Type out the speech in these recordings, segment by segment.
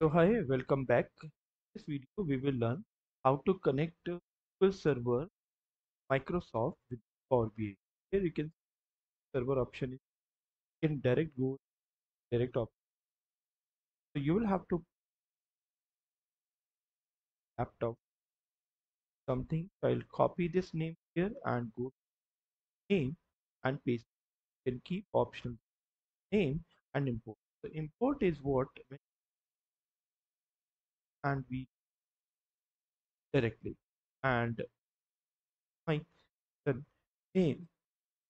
So hi, welcome back. In this video we will learn how to connect SQL Server Microsoft with Power BI. Here you can see the server option is you can direct option. So you will have to laptop something. So I'll copy this name here and go to name and paste. You can keep optional name and import. So import is what and we directly and my name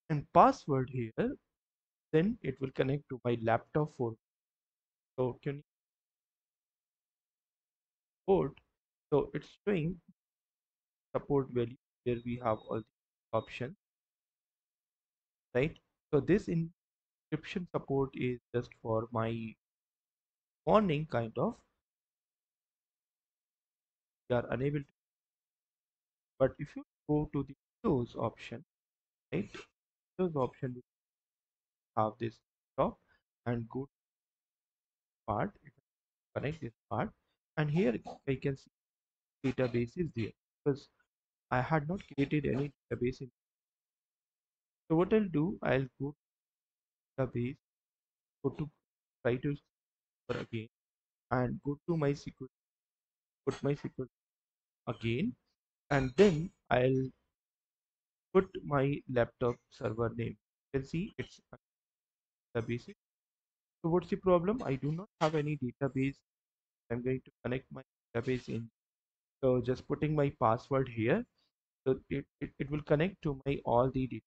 and password here, then it will connect to my laptop for so can support. So it's showing support value. There we have all the options, right? So this inscription support is just for my warning kind of. They are unable to, but if you go to the Windows option, right, Windows option will have this top and go to part, connect this part, and here I can see database is there because I had not created any database in. So what I'll do, I'll go to database, go to try to server again and go to my SQL, put my SQL again, and then I'll put my laptop server name. You can see it's database. So what's the problem? I do not have any database. I'm going to connect my database in. So just putting my password here. So it will connect to my all the data.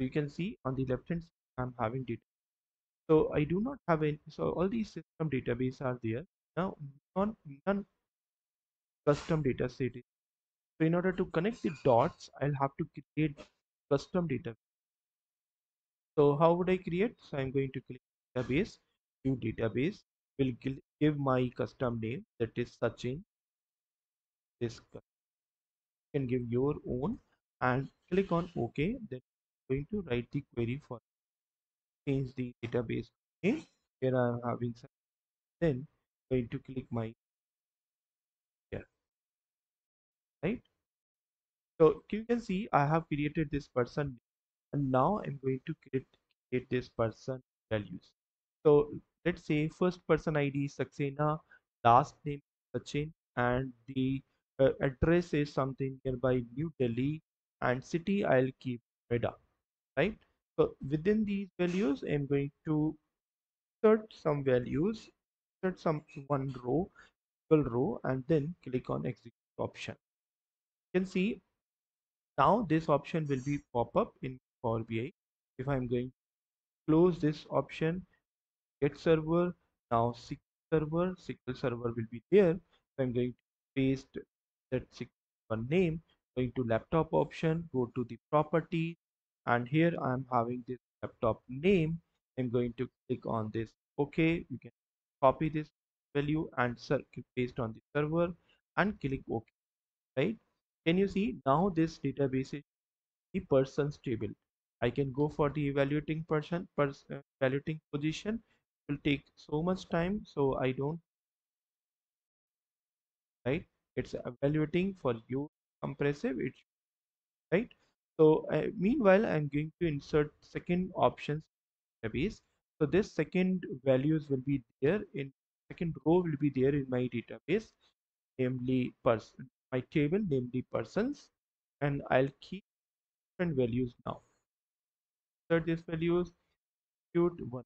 So you can see on the left hand side I'm having data. So I do not have any. So all these system database are there. Now none custom data set. So in order to connect the dots, I'll have to create custom database. So how would I create? So I'm going to click database, new database, will give my custom name, that is Sachin. This you can give your own and click on OK. Then I'm going to write the query for change the database name. Here I'm having Sachin. Then going to click my here, right? So you can see I have created this person and now I'm going to create this person values. So let's say first person ID is Saxena, last name Sachin, and the address is something nearby New Delhi, and city I'll keep Noida, right? So within these values I'm going to search some values, some one row, single row, and then click on execute option. You can see now this option will be pop up in Power BI. If I'm going to close this option, get server, now SQL server will be there. So I'm going to paste that SQL name, going to laptop option, go to the property, and here I'm having this laptop name. I'm going to click on this. Okay, you can copy this value and paste on the server and click OK, right? Can you see now this database is the person's table? I can go for the evaluating person, evaluating position. It will take so much time, so I don't, right? It's evaluating for you compressive, it, right? So meanwhile I'm going to insert second options database. So this second values will be there in second row will be there in my database, namely person, my table, namely persons, and I'll keep different values now. Insert these values, execute one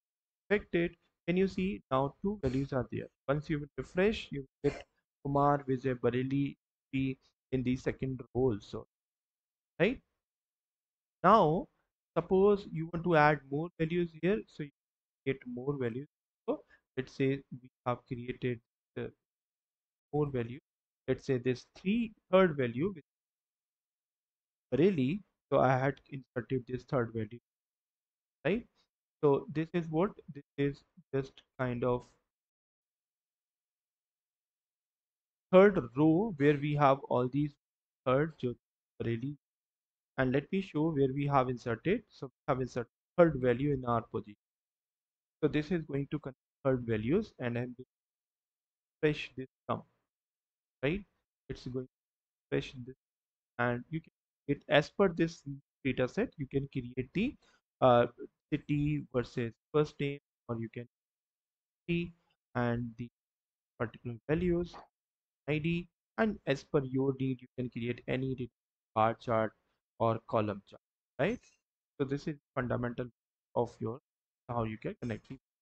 affected. Can you see now two values are there? Once you will refresh, you will get Kumar, Vijay, Bareilly be in the second row also, right? Now suppose you want to add more values here, so you get more values. So let's say we have created more value. Let's say this third value with Bareilly. So I had inserted this third value, right? So this is what, this is just kind of third row where we have all these third Bareilly, and let me show where we have inserted. So we have inserted third value in our position. So this is going to convert values, and I'm fetch this sum, right? It's going to fetch this, and you can get as per this data set, you can create the city versus first name, or you can see and the particular values, ID, and as per your need, you can create any bar chart or column chart, right? So this is fundamental of your how you can connect it.